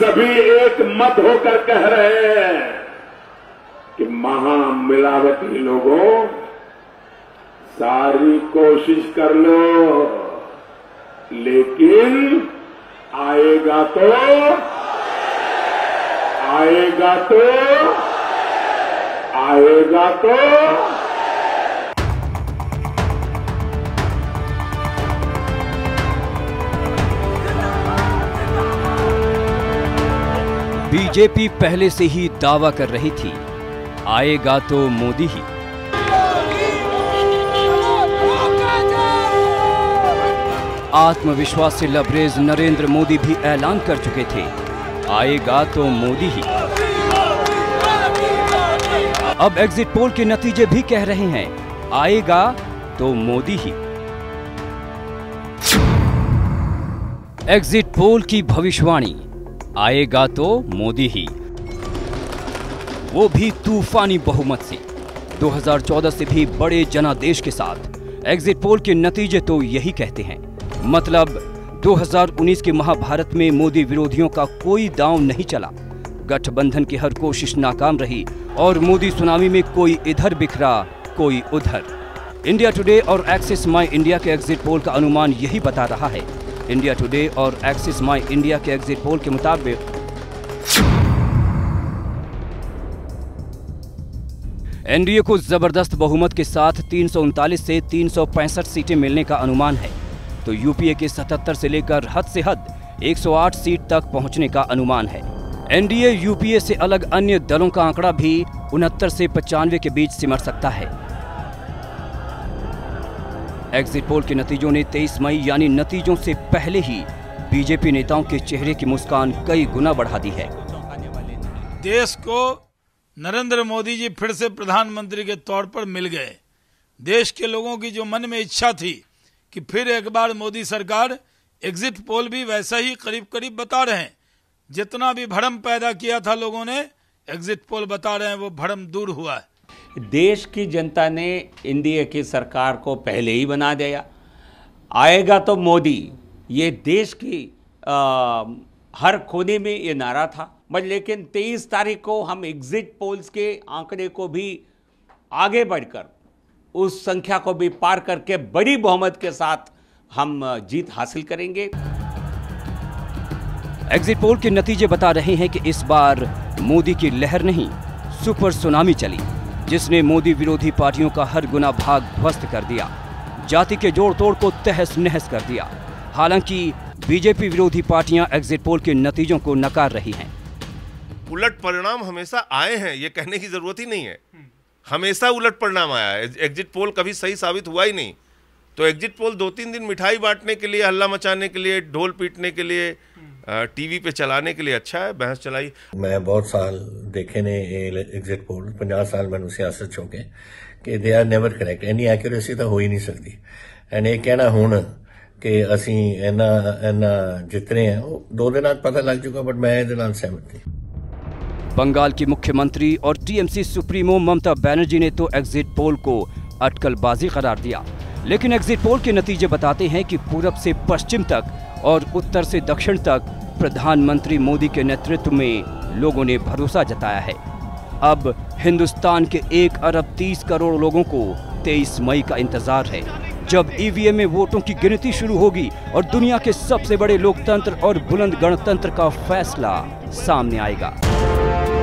सभी एक मत होकर कह रहे हैं कि महामिलावटी लोगों, सारी कोशिश कर लो, लेकिन आएगा तो बीजेपी पहले से ही दावा कर रही थी, आएगा तो मोदी ही। आत्मविश्वास से लबरेज नरेंद्र मोदी भी ऐलान कर चुके थे, आएगा तो मोदी ही। अब एग्जिट पोल के नतीजे भी कह रहे हैं, आएगा तो मोदी ही। एग्जिट पोल की भविष्यवाणी, आएगा तो मोदी ही, वो भी तूफानी बहुमत से। 2014 से भी बड़े जनादेश के साथ। एग्जिट पोल के नतीजे तो यही कहते हैं, मतलब 2019 के महाभारत में मोदी विरोधियों का कोई दांव नहीं चला, गठबंधन की हर कोशिश नाकाम रही और मोदी सुनामी में कोई इधर बिखरा कोई उधर। इंडिया टुडे और एक्सिस माई इंडिया के एग्जिट पोल का अनुमान यही बता रहा है। इंडिया टुडे और एक्सिस माई इंडिया के एग्जिट पोल के मुताबिक एनडीए को जबरदस्त बहुमत के साथ 339 से 365 सीटें मिलने का अनुमान है, तो यूपीए के 77 से लेकर हद से हद 108 सीट तक पहुंचने का अनुमान है। एनडीए यूपीए से अलग अन्य दलों का आंकड़ा भी 69 से 95 के बीच सिमट सकता है। एग्जिट पोल के नतीजों ने 23 मई यानी नतीजों से पहले ही बीजेपी नेताओं के चेहरे की मुस्कान कई गुना बढ़ा दी है। देश को नरेंद्र मोदी जी फिर से प्रधानमंत्री के तौर पर मिल गए। देश के लोगों की जो मन में इच्छा थी कि फिर एक बार मोदी सरकार, एग्जिट पोल भी वैसा ही करीब करीब बता रहे हैं। जितना भी भ्रम पैदा किया था लोगों ने, एग्जिट पोल बता रहे हैं वो भ्रम दूर हुआ है। देश की जनता ने एनडीए की सरकार को पहले ही बना दिया। आएगा तो मोदी, ये देश की हर कोने में ये नारा था। बट लेकिन 23 तारीख को हम एग्जिट पोल्स के आंकड़े को भी आगे बढ़कर उस संख्या को भी पार करके बड़ी बहुमत के साथ हम जीत हासिल करेंगे। एग्जिट पोल के नतीजे बता रहे हैं कि इस बार मोदी की लहर नहीं, सुपर सुनामी चली, जिसने मोदी विरोधी पार्टियों का हर गुना भाग ध्वस्त कर दिया, जाति के जोड़ तोड़ को तहस नहस कर दिया। हालांकि बीजेपी विरोधी पार्टियां एग्जिट पोल के नतीजों को नकार रही हैं। उलट परिणाम हमेशा आए हैं, ये कहने की जरूरत ही नहीं है। हमेशा उलट परिणाम आया है, एग्जिट पोल कभी सही साबित हुआ ही नहीं। तो एग्जिट पोल 2-3 दिन मिठाई बांटने के लिए, हल्ला मचाने के लिए, ढोल पीटने के लिए, टीवी पे चलाने के लिए अच्छा है। बहस चलाई। मैं बहुत साल देखे ने एग्जिट पोल, 50 साल मैंने सियासत चौंके कि they are never correct, any accuracy तो हो ही नहीं सकती। एंड ये कहना हुण कि असी इना जितने हैं वो 2 दिन बाद पता लग चुका, बट मैं इहदे नाल सहमत नहीं। बंगाल की मुख्यमंत्री और टीएमसी सुप्रीमो ममता बनर्जी ने तो एग्जिट पोल को अटकलबाजी करार दिया, लेकिन एग्जिट पोल के नतीजे बताते हैं कि पूरब से पश्चिम तक और उत्तर से दक्षिण तक प्रधानमंत्री मोदी के नेतृत्व में लोगों ने भरोसा जताया है। अब हिंदुस्तान के 1 अरब 30 करोड़ लोगों को 23 मई का इंतजार है, जब ईवीएम में वोटों की गिनती शुरू होगी और दुनिया के सबसे बड़े लोकतंत्र और बुलंद गणतंत्र का फैसला सामने आएगा।